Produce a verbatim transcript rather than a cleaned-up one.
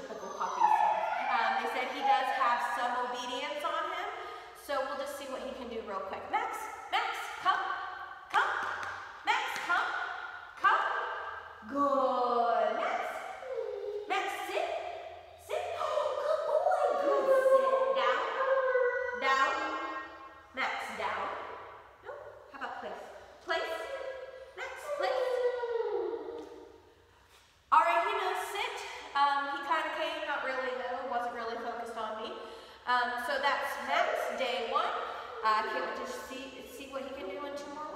typical puppies. Um, they said he does have some obedience on him, so we'll just see what he can do real quick. Max, Max, come, come, Max, come, come, good, Max, Max, sit, sit, oh, good boy, good, sit, down, down, Max, down, no, how about place, place, Max, place, all right, he knows sit, um, he kind of came, not really though, wasn't really focused on me, um, so that's Max, day one. I can't wait to see, see what he can do in tomorrow.